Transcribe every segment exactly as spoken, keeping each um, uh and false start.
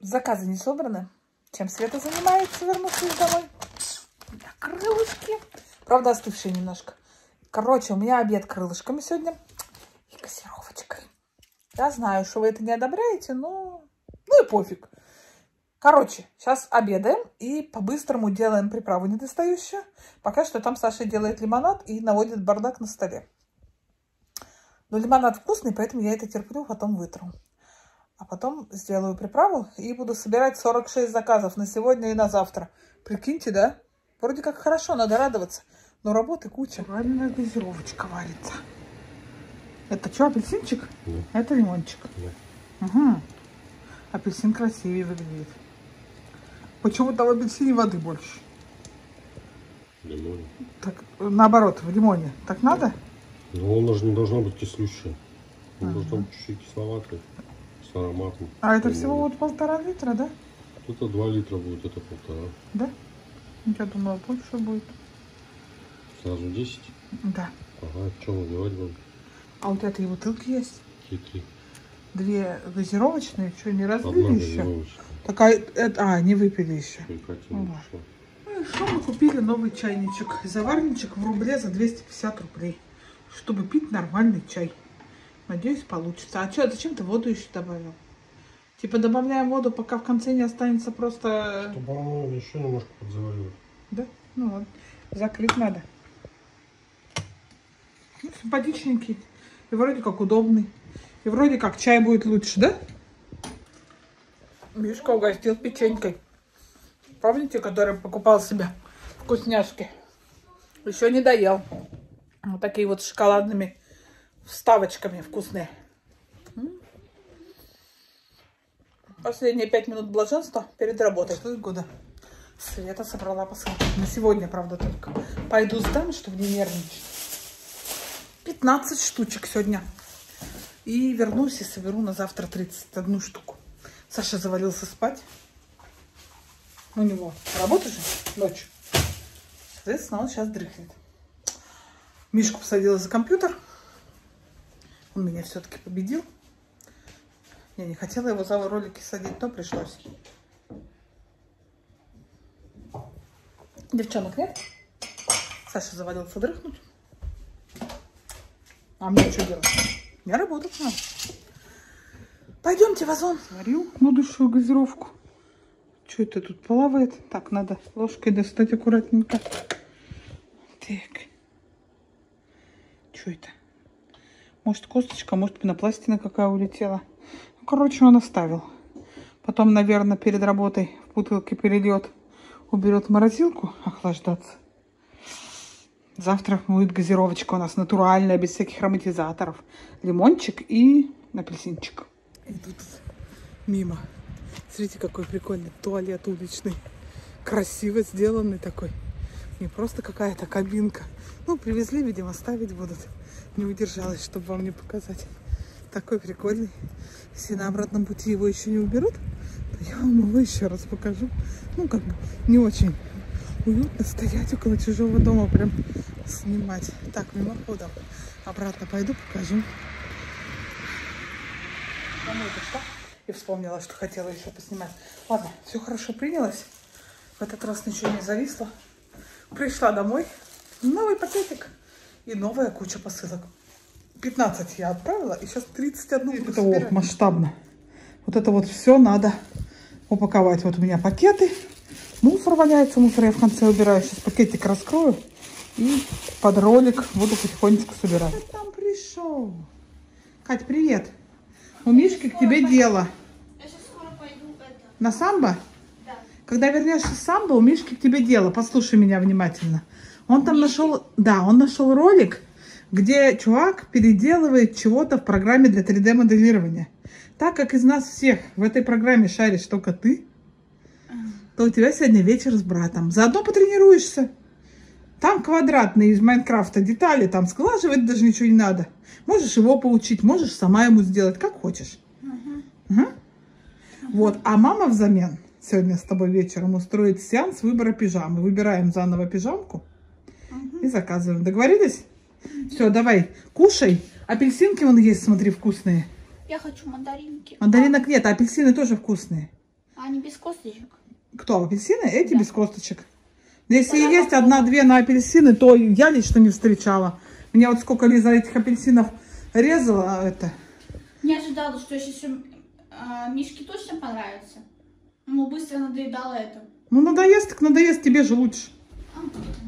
заказы не собраны. Чем Света занимается, вернувшись домой? Да, крылышки. Правда, остывшие немножко. Короче, у меня обед крылышками сегодня. И кассировочкой. Я знаю, что вы это не одобряете, но... Ну и пофиг. Короче, сейчас обедаем и по-быстрому делаем приправу недостающую. Пока что там Саша делает лимонад и наводит бардак на столе. Но лимонад вкусный, поэтому я это терплю, потом вытру. А потом сделаю приправу и буду собирать сорок шесть заказов на сегодня и на завтра. Прикиньте, да? Вроде как хорошо, надо радоваться. Но работы куча. Правильная газировочка варится. Это что, апельсинчик? Нет. Это лимончик? Нет. Угу. Апельсин красивее выглядит. Почему-то в апельсине воды больше. Лимон. Так, наоборот, в лимоне. Так надо? Ну, она же не должна быть кислющая. Она должна быть чуть-чуть кисловатой. Ароматом. А это всего вот полтора литра, да? Это два литра будет, это полтора. Да? Я думала, больше будет. Сразу десять? Да. Ага, что выливать будем? А у тебя-то и бутылки есть? Какие-три? Две газировочные, что, не разлили еще? Такая, это, а, не выпили еще. Ага. Ну и что, мы купили новый чайничек. Заварничек в рубле за двести пятьдесят рублей. Чтобы пить нормальный чай. Надеюсь, получится. А что, зачем ты воду еще добавил? Типа добавляем воду, пока в конце не останется просто... Чтобы оно еще немножко подзаварилось. Да? Ну ладно. Закрыть надо. Ну, симпатичненький. И вроде как удобный. И вроде как чай будет лучше, да? Мишка угостил печенькой. Помните, который покупал себе вкусняшки? Еще не доел. Вот такие вот с шоколадными вставочками вкусные. Последние пять минут блаженства перед работой. Что года? Света собрала посылки. На сегодня, правда, только. Пойду сдам, чтобы не нервничать. пятнадцать штучек сегодня. И вернусь и соберу на завтра тридцать одну штуку. Саша завалился спать. У него работа же ночью. Соответственно, он сейчас дрыхнет. Мишку посадила за компьютер. Он меня все-таки победил. Я не хотела его за ролики садить, но пришлось. Девчонок нет. Саша завалился дрыхнуть. А мне что делать? Я работать надо. Пойдемте в Озон. Сварил будущую газировку. Что это тут плавает? Так, надо ложкой достать аккуратненько. Так. Что это? Может, косточка, может, пенопластина какая улетела. Короче, он оставил. Потом, наверное, перед работой в бутылке перельет. Уберет в морозилку охлаждаться. Завтра будет газировочка у нас натуральная, без всяких ароматизаторов. Лимончик и апельсинчик. И тут мимо. Смотрите, какой прикольный туалет уличный. Красиво сделанный такой. Не просто какая-то кабинка. Ну, привезли, видимо, ставить будут. Не удержалась, чтобы вам не показать. Такой прикольный. Если на обратном пути его еще не уберут, то я вам его еще раз покажу. Ну, как бы не очень уютно стоять около чужого дома, прям снимать. Так, мимоходом обратно пойду, покажу. Домой пришла и вспомнила, что хотела еще поснимать. Ладно, все хорошо принялось. В этот раз ничего не зависло. Пришла домой. Новый пакетик. И новая куча посылок. пятнадцать я отправила, и сейчас тридцать одну. Это вот масштабно. Вот это вот все надо упаковать. Вот у меня пакеты. Мусор валяется. Мусор я в конце убираю. Сейчас пакетик раскрою. И под ролик буду потихонечку собирать. Кто там пришел? Кать, привет. У Мишки к тебе дело. Я сейчас скоро пойду это. На самбо? Да. Когда вернешься с самбо, у Мишки к тебе дело. Послушай меня внимательно. Он там нашел, да, он нашел ролик, где чувак переделывает чего-то в программе для три дэ моделирования. Так как из нас всех в этой программе шаришь только ты, то у тебя сегодня вечер с братом. Заодно потренируешься. Там квадратные из Майнкрафта детали, там сглаживать даже ничего не надо. Можешь его поучить, можешь сама ему сделать, как хочешь. Uh-huh. Угу. Uh-huh. Вот, а мама взамен сегодня с тобой вечером устроит сеанс выбора пижамы. Выбираем заново пижамку. И заказываем. Договорились? Mm-hmm. Все, давай, кушай. Апельсинки вон есть, смотри, вкусные. Я хочу мандаринки. Мандаринок а? Нет, а апельсины тоже вкусные. А? Они без косточек. Кто, апельсины? Эти да. без косточек. Если и есть одна-две на апельсины, то я лично не встречала. Меня вот сколько Лиза этих апельсинов резала, это... Не ожидала, что сейчас э, Мишке точно понравится. Ну, быстро надоедала это. Ну, надоест, так надоест, тебе же лучше.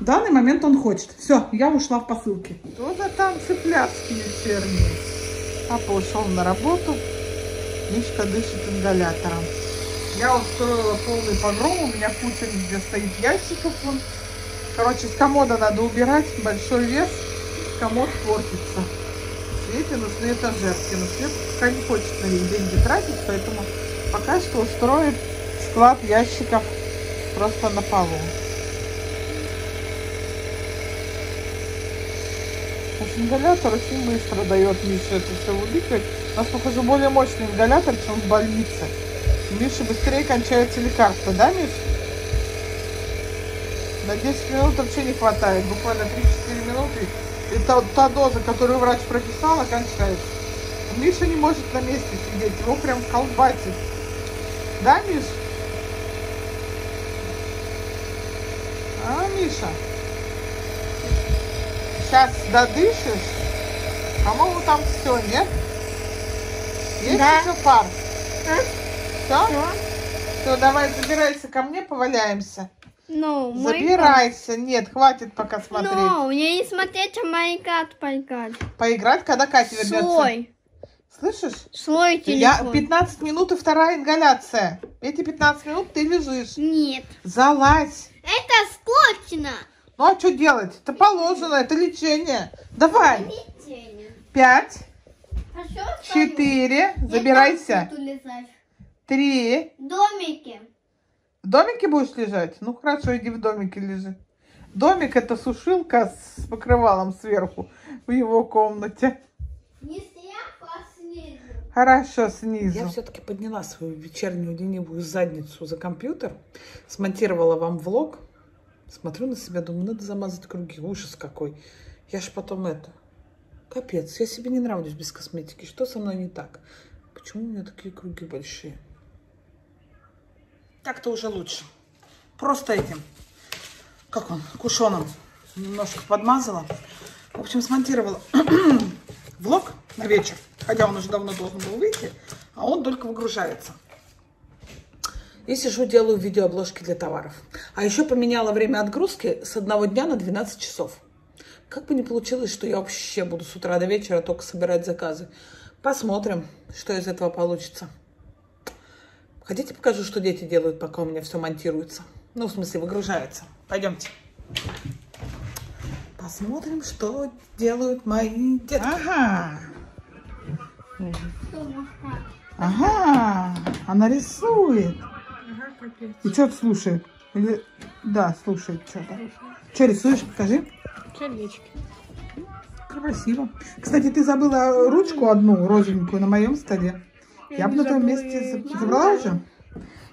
В данный момент он хочет. Все, я ушла в посылке. Что за танцы пляски вечерние? Папа ушел на работу. Мишка дышит ингалятором. Я устроила полный погром, у меня куча везде стоит ящиков. Вон. Короче, с комода надо убирать, большой вес, комод портится. Светину, Света Жерткину. Свет пока не хочет на них деньги тратить, поэтому пока что устроит склад ящиков просто на полу. Ингалятор очень быстро дает Мише это все выбикать. У нас, похоже, более мощный ингалятор, чем в больнице. Миша быстрее кончается лекарство, да, Миш? На десять минут вообще не хватает. Буквально три-четыре минуты. И та, та доза, которую врач прописал, кончается. Миша не может на месте сидеть. Его прям колбасит. Да, Миш? А, Миша? Сейчас додышишь. По-моему, там все, нет? Есть да. еще пар? Все? Все, давай забирайся ко мне, поваляемся. Ну, забирайся. Майнкрафт. Нет, хватит пока смотреть. Ну, мне не смотреть, а Майнкрафт поиграть. Поиграть, когда Катя Слой. вернется? Слой. Слышишь? Слой телефон. Я пятнадцать минут и вторая ингаляция. Эти пятнадцать минут ты лежишь. Нет. Залазь. Это скучно. Ну, а что делать? Это положено, это лечение. Давай. Лечение. Пять. А четыре. Забирайся. Три. Домики. В домике будешь лежать? Ну, хорошо, иди в домике лежи. Домик — это сушилка с покрывалом сверху в его комнате. Не сверху, а снизу. Хорошо, снизу. Я все-таки подняла свою вечернюю ленивую задницу за компьютер, смонтировала вам влог. Смотрю на себя, думаю, надо замазать круги. Ужас какой. Я ж потом это... Капец, я себе не нравлюсь без косметики. Что со мной не так? Почему у меня такие круги большие? Так-то уже лучше. Просто этим, как он, кушоном немножко подмазала. В общем, смонтировала влог на вечер. Хотя он уже давно должен был выйти, а он только выгружается. И сижу, делаю видеообложки для товаров. А еще поменяла время отгрузки с одного дня на двенадцать часов. Как бы не получилось, что я вообще буду с утра до вечера только собирать заказы. Посмотрим, что из этого получится. Хотите, покажу, что дети делают, пока у меня все монтируется? Ну, в смысле, выгружается. Пойдемте. Посмотрим, что делают мои детки. Ага. Ага, она рисует. И что ты слушаешь? Или... Да, слушает что-то. Что рисуешь? Покажи. Сердечки. Красиво. Кстати, ты забыла ручку одну розовенькую на моем столе. Я, Я бы на том месте и... забрала уже.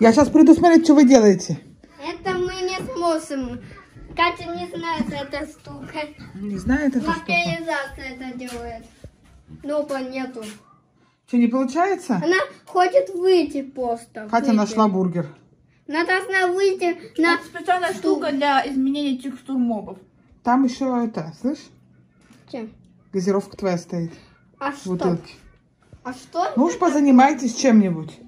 Я сейчас приду смотреть, что вы делаете. Это мы не сможем. Катя не знает эта штука. Не знает эта штука. Локализация это делает. Нопа нету. Что, не получается? Она хочет выйти просто. Катя выйти. нашла бургер. Она должна выйти на... Это специальная штука для изменения текстур мобов. Там еще это, слышишь? Чем? Газировка твоя стоит. А в бутылке. А что? Ну уж позанимайтесь чем-нибудь.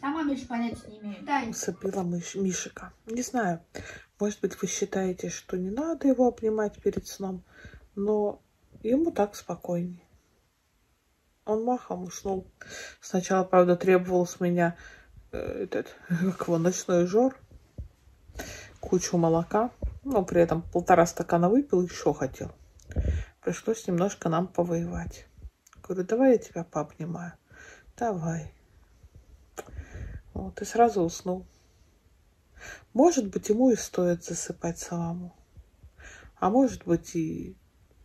Сама Миша понятия не имеет. Да. Усыпила Мишика. Не знаю, может быть, вы считаете, что не надо его обнимать перед сном, но ему так спокойнее. Он махом уснул. Сначала, правда, требовал с меня... Этот, как его, ночной жор, кучу молока, но при этом полтора стакана выпил, еще хотел. Пришлось немножко нам повоевать. Говорю, давай я тебя пообнимаю. Давай. Вот, и сразу уснул. Может быть, ему и стоит засыпать самому. А может быть, и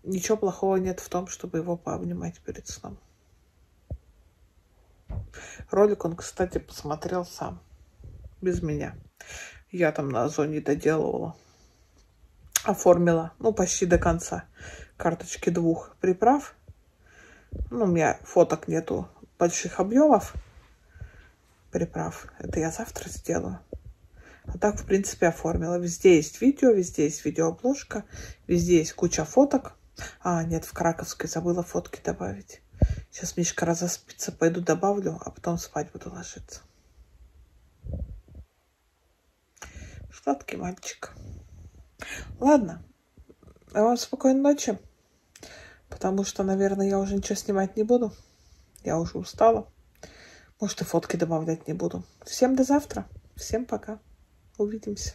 ничего плохого нет в том, чтобы его пообнимать перед сном. Ролик он, кстати, посмотрел сам, без меня. Я там на Озоне доделывала, оформила, ну, почти до конца, карточки двух приправ. Ну, у меня фоток нету больших объемов, приправ. Это я завтра сделаю. А так, в принципе, оформила. Везде есть видео, везде есть видеообложка, везде есть куча фоток. А, нет, в Краковской забыла фотки добавить. Сейчас Мишка разоспится, пойду добавлю, а потом спать буду ложиться. Сладкий мальчик. Ладно, а вам спокойной ночи, потому что, наверное, я уже ничего снимать не буду. Я уже устала. Может, и фотки добавлять не буду. Всем до завтра. Всем пока. Увидимся.